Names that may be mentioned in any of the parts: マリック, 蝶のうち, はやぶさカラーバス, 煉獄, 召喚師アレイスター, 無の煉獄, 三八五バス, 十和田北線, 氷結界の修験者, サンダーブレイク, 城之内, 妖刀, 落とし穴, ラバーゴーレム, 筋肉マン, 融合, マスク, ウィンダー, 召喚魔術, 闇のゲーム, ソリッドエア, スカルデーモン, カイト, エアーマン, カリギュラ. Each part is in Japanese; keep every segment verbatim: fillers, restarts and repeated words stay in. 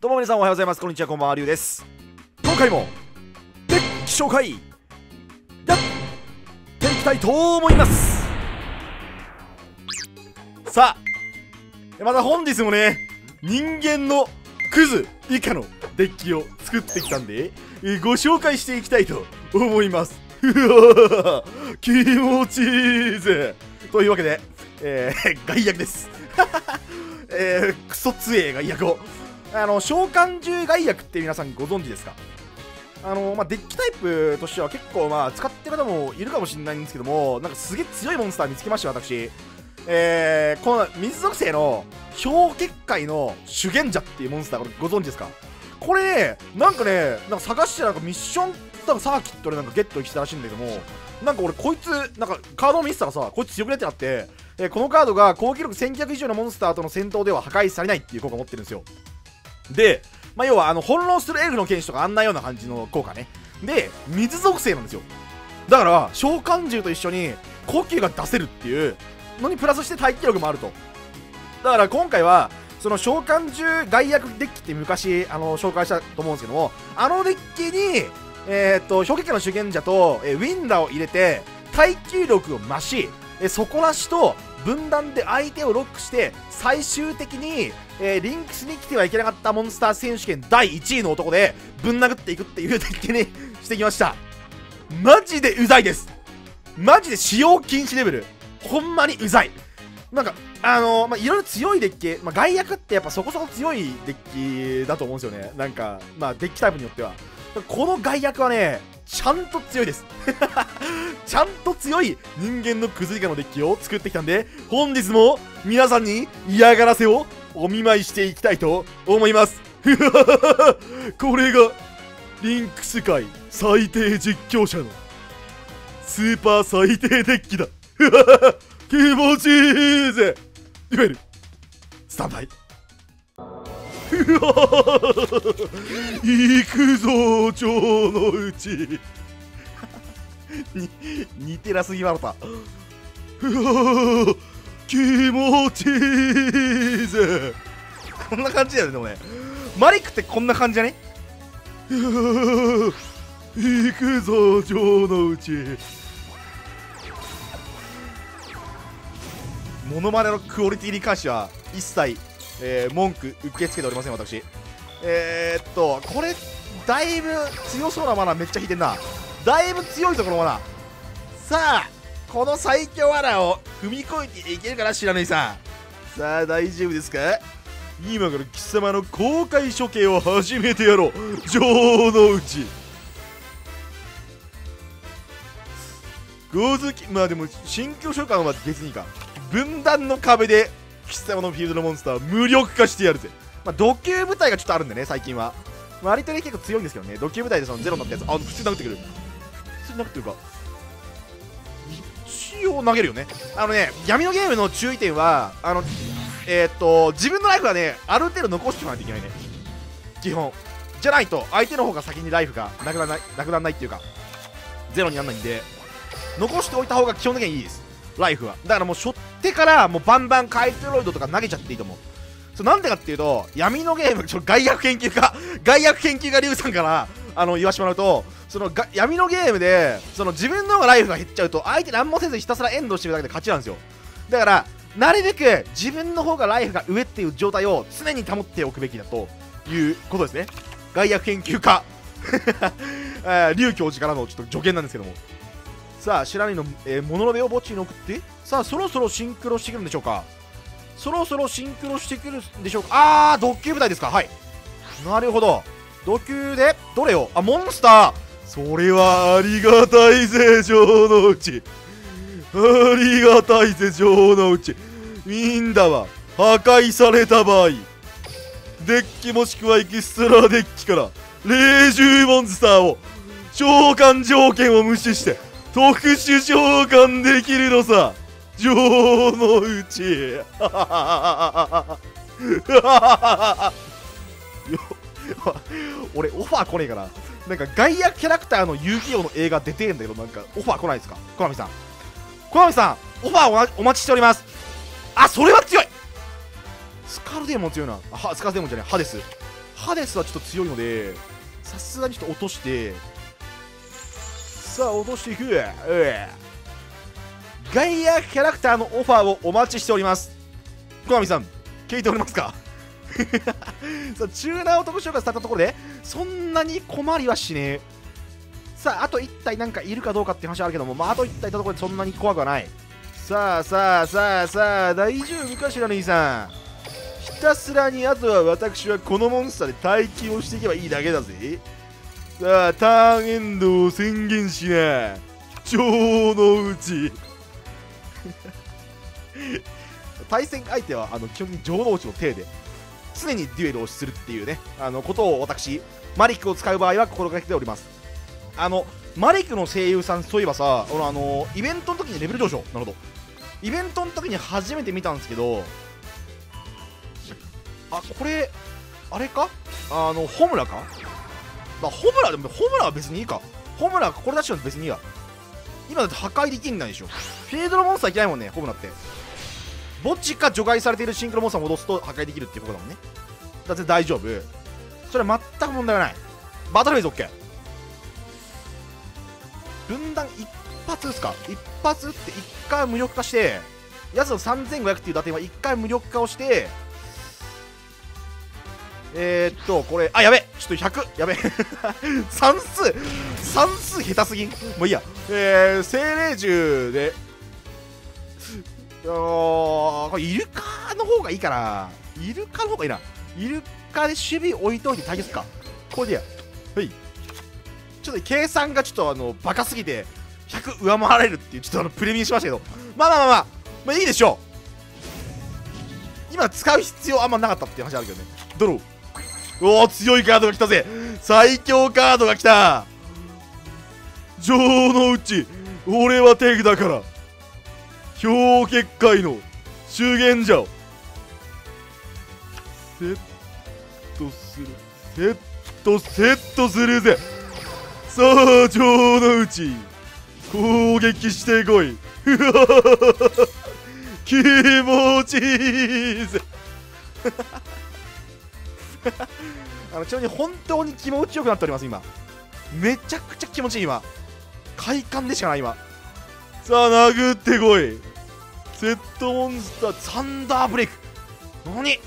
どうも皆さんおはようございます。こんにちは、こんばんは、りゅうです。今回もデッキ紹介やっていきたいと思います。さあ、また本日もね、人間のクズ以下のデッキを作ってきたんで、ご紹介していきたいと思います。うわ気持ちいいぜ。というわけで、えー、外役ですえー、クソ強え外役を、あの召喚獣外役って皆さんご存知ですか？あのまあ、デッキタイプとしては結構まあ使ってる方もいるかもしれないんですけども、なんかすげえ強いモンスター見つけました私。えー、この水属性の氷結界の修験者っていうモンスター、これご存知ですか？これなんかね、なんか探してなんかミッションサーキットでなんかゲットしたらしいんだけども、なんか俺こいつなんかカードを見せたらさ、こいつ強くねってなって、えー、このカードが攻撃力せんきゅうひゃく以上のモンスターとの戦闘では破壊されないっていう効果を持ってるんですよ。で、まあ、要はあの翻弄するエルフの剣士とかあんなような感じの効果ね。で、水属性なんですよ。だから召喚獣と一緒に呼吸が出せるっていうのにプラスして耐久力もあると。だから今回はその召喚獣外役デッキって昔あの紹介したと思うんですけども、あのデッキにえー、っと氷結界の修験者と、えー、ウィンダーを入れて耐久力を増し、えー、底なしと分断で相手をロックして、最終的に、えー、リンクスに来てはいけなかったモンスター選手権だいいちいの男でぶん殴っていくっていうデッキにしてきました。マジでうざいです。マジで使用禁止レベル、ほんまにうざい。なんかあのー、まあいろいろ強いデッキ、まあ、外役ってやっぱそこそこ強いデッキだと思うんですよね。なんかまあデッキタイプによってはこの外役はね、ちゃんと強いですちゃんと強い人間のクズ以下のデッキを作ってきたんで、本日も皆さんに嫌がらせをお見舞いしていきたいと思いますこれがリンクス界最低実況者のスーパー最低デッキだ気持ちいいぜ。いわゆるスタンバイ行くぞ蝶のうちに似てなすぎまろた気持ちいいぜ。こんな感じだよね。でもね、マリックってこんな感じじゃね？行くぞ蝶のうち。モノマネのクオリティに関しては一切えー、文句受け付けておりません私。えー、っとこれだいぶ強そうなマナーめっちゃ引いてんな。だいぶ強いぞこのマナー。さあこの最強マナーを踏み越えていけるかな白縫さん。さあ大丈夫ですか？今から貴様の公開処刑を始めてやろう城之内。ゴズキまあでも新居所感は別にか。分断の壁で貴様のフィールドのモンスターを無力化してやるぜ。まあ、土球部隊がちょっとあるんでね、最近は。割とね、結構強いんですけどね、土球部隊でそのゼロになったやつ、あ、普通殴ってくる。普通殴ってるか。一応投げるよね。あのね、闇のゲームの注意点は、あの、えー、っと、自分のライフはね、ある程度残しておかないといけないね。基本。じゃないと、相手の方が先にライフがなくならない、なくならないっていうか、ゼロにならないんで、残しておいた方が基本的にいいです。ライフはだからもうしょってからもうバンバンカイトロイドとか投げちゃっていいと思う。それなんでかっていうと、闇のゲームちょ外役研究家外役研究家リュウさんからあの言わしてもらうと、そのが闇のゲームでその自分の方がライフが減っちゃうと相手何もせずひたすらエンドしてるだけで勝ちなんですよ。だからなるべく自分の方がライフが上っていう状態を常に保っておくべきだということですね。外役研究家リュウ教授からのちょっと助言なんですけども、さあ白根の、えー、モノロベを墓地に送って、さあそろそろシンクロしてくるんでしょうか。そろそろシンクロしてくるんでしょうか。ああドッキュー部隊ですか。はい、なるほど。ドッキューでどれを、あモンスター、それはありがたいぜ城之内。ありがたいぜ城之内。ウィンダは破壊された場合デッキもしくはエキストラデッキから霊獣モンスターを召喚条件を無視して特殊召喚できるのさ城之内俺オファー来ねえかな。なんか外役キャラクターの遊戯王の映画出てえんだけど、なんかオファー来ないですかコナミさん。コナミさんオファーお待ちしております。あそれは強い。スカルデーモン強いな。あスカルデーモンじゃないハデス。ハデスはちょっと強いので、さすがにちょっと落として、さあ、落としていく。ガイアキャラクターのオファーをお待ちしております。小上さん、聞いておりますか？さあ、チューナーを特殊召喚されたところで、そんなに困りはしねえ。さあ、あといち体なんかいるかどうかって話あるけども、まあ、あといち体いたところでそんなに怖くはない。さあさあさあさあ、大丈夫かしら、兄さん。ひたすらに、あとは私はこのモンスターで待機をしていけばいいだけだぜ。さあ、ターンエンドを宣言しな。情のうち。対戦相手はあの基本的に情のうちの体で常にデュエルをするっていうね、あのことを私、マリックを使う場合は心がけております。あの、マリックの声優さん、そういえばさ、あの、あのイベントの時にレベル上昇、なるほど。イベントの時に初めて見たんですけど、あ、これ、あれかあの、ホムラかまあ、ホムラでも、ホムラは別にいいか。ホムラ、これ出しても別にいいや。今だって破壊できんないでしょ。フィールドのモンスターいけないもんね、ホムラって。墓地か除外されているシンクロモンスターを戻すと破壊できるっていうことだもんね。だって大丈夫。それは全く問題はない。バトルフェイズ OK。分断一発撃つか。一発撃って一回無力化して、やつのさんぜんごひゃくっていう打点は一回無力化をして、えーっと、これ、あ、やべちょっとひゃく、やべ算数、算数下手すぎん。もういいや。えー、精霊獣で、あのー、これイルカの方がいいかな。イルカの方がいいな。イルカで守備置いといて対決か。これでや。はい。ちょっと計算がちょっとあの、バカすぎて、ひゃく上回られるっていう、ちょっとあの、プレミアしましたけど。まあまあまあまあ、まあいいでしょう。今使う必要あんまなかったっていう話あるけどね。ドロー。おお、強いカードが来たぜ。最強カードが来た。情のうち俺は手だから氷結界の修験者をセットするセットセットするぜ。さあ情のうち攻撃してこい。気持ちいいぜ。あのちなみに本当に気持ちよくなっております。今めちゃくちゃ気持ちいい。今快感でしかない。今さあ殴ってこい。セットモンスターサンダーブレイク。何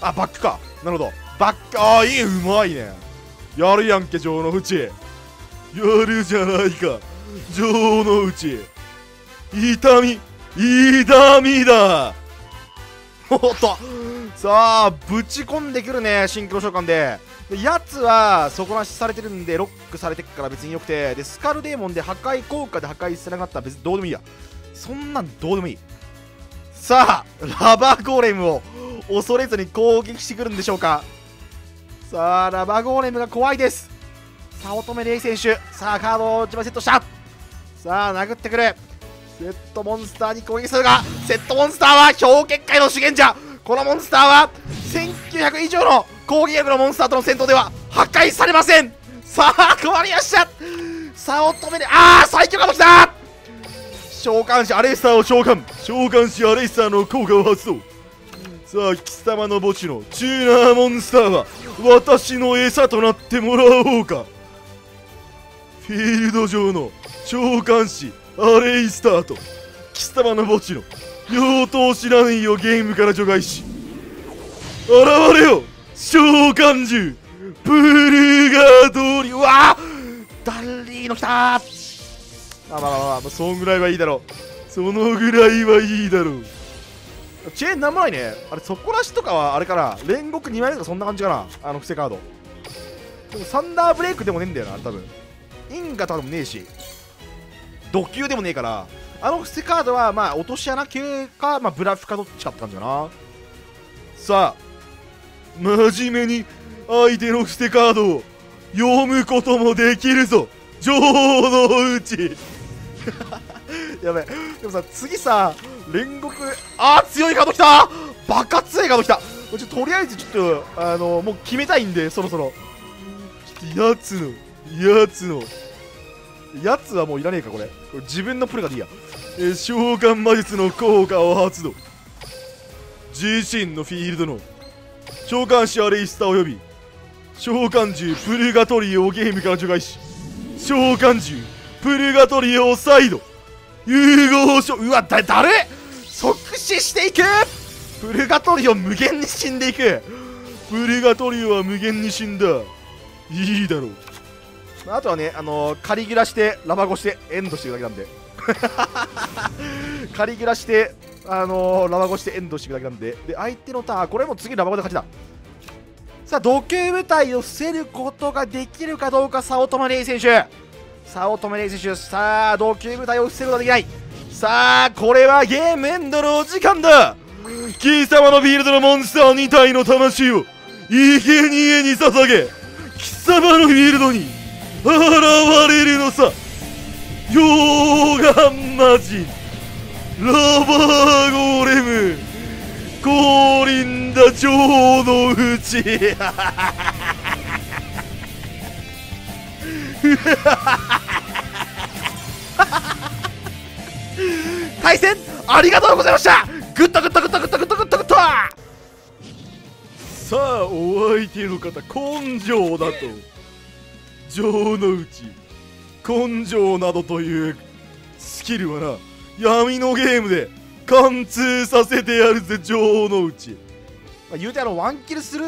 あバックか。なるほどバック。ああいいうまいね。やるやんけ情のうち。やるじゃないか情のうち。痛み痛みだ。おっとさあぶち込んでくるねシンクロ召喚で。でやつは底なしされてるんでロックされてっから別によくて、でスカルデーモンで破壊効果で破壊してなかったら別にどうでもいいや。そんなんどうでもいい。さあラバーゴーレムを恐れずに攻撃してくるんでしょうか。さあラバーゴーレムが怖いです。さあ乙女レイ選手、さあカードをいちまいセットした。さあ殴ってくる。セットモンスターに攻撃するが、セットモンスターは氷結界の修験者。このモンスターはせんきゅうひゃく以上の攻撃力のモンスターとの戦闘では破壊されません。さあ困りました。さあ乙女で、ああ最強が来た。召喚師アレイスターを召喚。召喚師アレイスターの効果を発動。さあ貴様の墓地のチューナーモンスターは私の餌となってもらおうか。フィールド上の召喚師アレイスターと貴様の墓地の妖刀知らんよゲームから除外し現れよ召喚獣プルガドリ。うわダリーのきたー。まあまあまあまあそんぐらいはいいだろう。そのぐらいはいいだろう。チェーンなんもないね。あれ底なしとかはあれかな、煉獄にまいとかそんな感じかな。あの伏せカードでもサンダーブレイクでもねえんだよな多分。インガとかでもねえしド級でもねえから、あの伏せカードはまあ落とし穴系か、まあ、ブラフかどっちかって感じだな。さあ真面目に相手の伏せカードを読むこともできるぞ情のうち。やべえでもさ次さ煉獄、あー強いカードきた。バカ強いカードきた。ちょとりあえずちょっとあのもう決めたいんでそろそろちょっとやつのやつのやつはもういらねえかこれ。これ自分のプルガでいいや。えー、召喚魔術の効果を発動。自身のフィールドの召喚師アレイスターを呼び召喚獣プルガトリオをゲームから除外し、召喚獣プルガトリオを再度融合召喚。うわだ誰即死していく。プルガトリオ無限に死んでいく。プルガトリオは無限に死んだ。いいだろう。あとはね、あのー、カリギュラしてラバゴしてエンドしていくだけなんでカリギュラしてあのー、ラバゴしてエンドしていくだけなんで、で相手のターン、これも次ラバゴで勝ちだ。さあ土球部隊を伏せることができるかどうか、早乙女玲選手早乙女玲選手さあ土球部隊を伏せることができない。さあこれはゲームエンドのお時間だ。貴様のフィールドのモンスターに体の魂を生贄に捧げ、貴様のフィールドに現れるのさ。溶岩魔人ラバーゴレム降臨だ、蝶のうち対戦ありがとうございました。グッドグッドグッドグッドグッドグッドグッド。さあお相手の方根性だと情のうち根性などというスキルはな、闇のゲームで貫通させてやるぜ情のうち。まあ、言うてあのワンキルする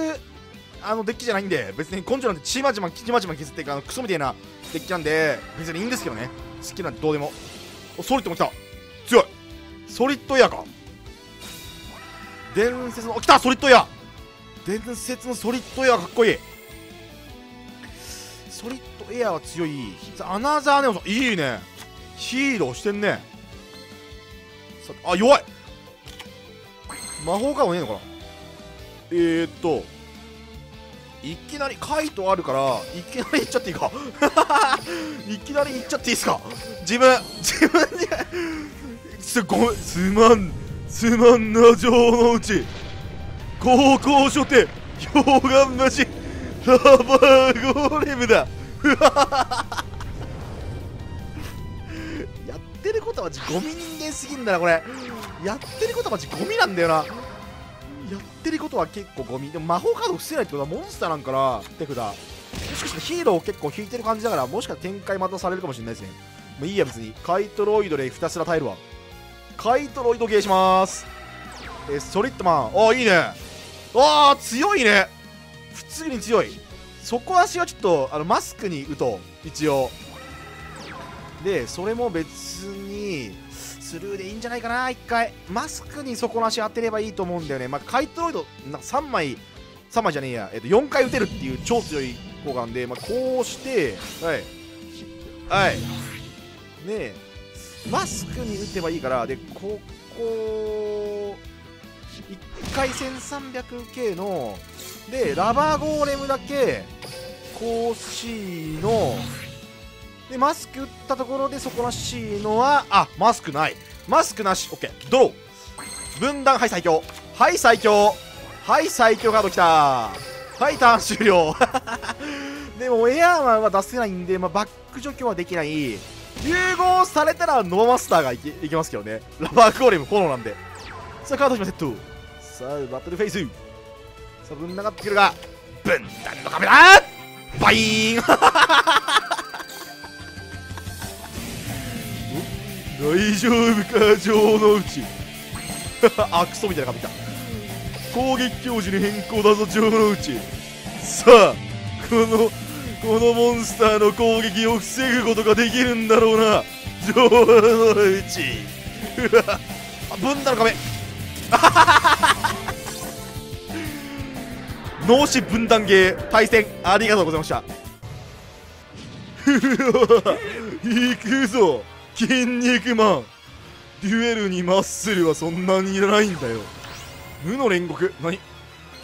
あのデッキじゃないんで、別に根性なんてちまちまちまちま削っていくあのクソみたいなデッキなんで別にいいんですけどね。スキルなんてどうでも。ソリッドも来た。強いソリッドエアか。伝説の来たソリッドエア。伝説のソリッドエアかっこいい。ソリッドエアは強い。アナザーネオンさんいいね。ヒーローしてんね。あ弱い。魔法カードねえのかな。えーっといきなりカイトあるからいきなりいっちゃっていいかいきなりいっちゃっていいっすか。自分自分ですごいすまんすまんな情のうち高校書店溶岩魔人ラバーゴーレムだやってることはマジゴミ人間すぎんだなこれ。やってることはマジゴミなんだよな。やってることは結構ゴミでも魔法カード伏せないってことはモンスターなんかな。手札もしかしてヒーローを結構引いてる感じだから、もしかしたら展開またされるかもしれないですね。もういいや別にカイトロイドでひたすら耐えるわ。カイトロイドゲーしまーす。えソリッドマンあーいいね。あー強いね。普通に強い。底足はちょっとあのマスクに打とう一応で、それも別にスルーでいいんじゃないかな。一回マスクに底足当てればいいと思うんだよね。まあ、カイトロイドなんかさんまいさんまいじゃねえや、えっと、よんかい打てるっていう超強い効果なんで、まあ、こうしてはいはいねえマスクに打てばいいから。でここいっかい せんさんびゃくケー のでラバーゴーレムだけこう C のでマスク打ったところでそこらしいのはあマスクないマスクなし OK ドロー分断はい最強はい最強はい最強カードきたはいターン終了でもエアーマンは出せないんで、まあ、バック除去はできない。融合されたらノーマスターがい き, いきますけどね。ラバーゴーレム炎なんで。さあカードしまセット。さあバトルフェイスさあ分断がってくるが分断のカメラバイーン大丈夫か情のうちあクソみたいな髪きた。攻撃表示に変更だぞ情のうち。さあこのこのモンスターの攻撃を防ぐことができるんだろうな情のうちあ分断の壁脳死分断ゲー対戦ありがとうございましたいくぞ筋肉マン。デュエルにマッスルはそんなにいらないんだよ。無の煉獄何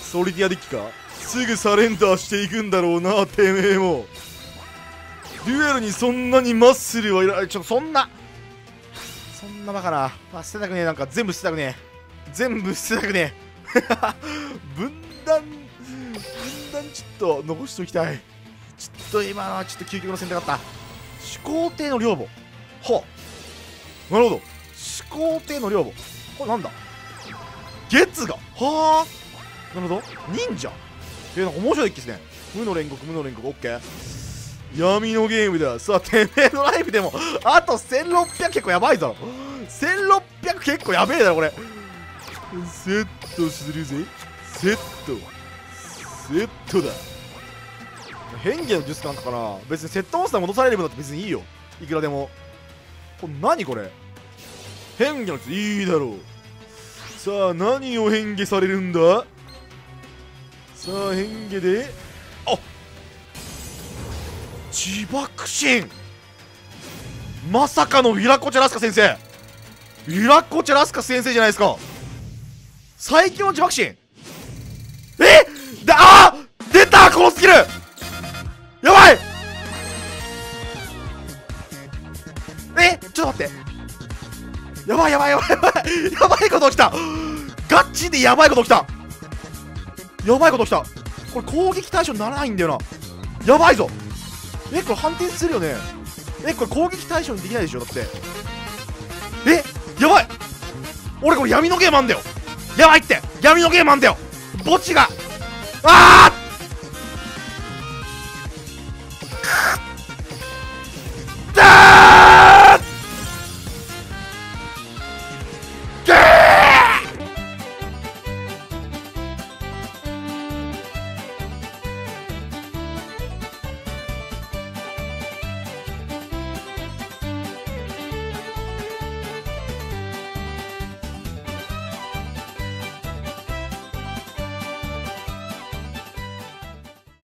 ソリティアデッキか。すぐサレンダーしていくんだろうなてめえも。デュエルにそんなにマッスルはいらない。ちょっとそんなそんなバカな、あ、捨てたくねえ。なんか全部捨てたくねえ全部捨てたくねえ分断分断ちょっと残しておきたい。ちょっと今のはちょっと究極の選択だった。始皇帝の寮母はあ、なるほど。始皇帝の寮母これなんだ月がはあなるほど忍者えー、なんか面白いデッキですね。無の煉獄、無の煉獄、オッケー。闇のゲームだ。さあ、てめえのライブでも、あとせんろっぴゃく結構やばいだろ。せんろっぴゃく結構やべえだろ、これ。セットするぜ。セット。セットだ。変化の術なんかかな。別にセットモンスター戻される分だって別にいいよ。いくらでも。これ何これ。変化の術いいだろう。さあ、何を変化されるんだ。さあ、変化で、あっ、自爆神。まさかのヴィラコチャラスカ先生。ヴィラコチャラスカ先生じゃないですか。最強の自爆神。えっ、だ、あー、出た、このスキル。やばい。え、ちょっと待って。やばいやばいやばいやばいやばいこと起きた。ガチでやばいこと起きた。やばいこと起きた。これ攻撃対象にならないんだよな。やばいぞ。え、これ反転するよね。え、これ攻撃対象にできないでしょ、だって。え、やばい。俺これ闇のゲームあんだよ。やばいって、闇のゲームあんだよ。墓地が、ああ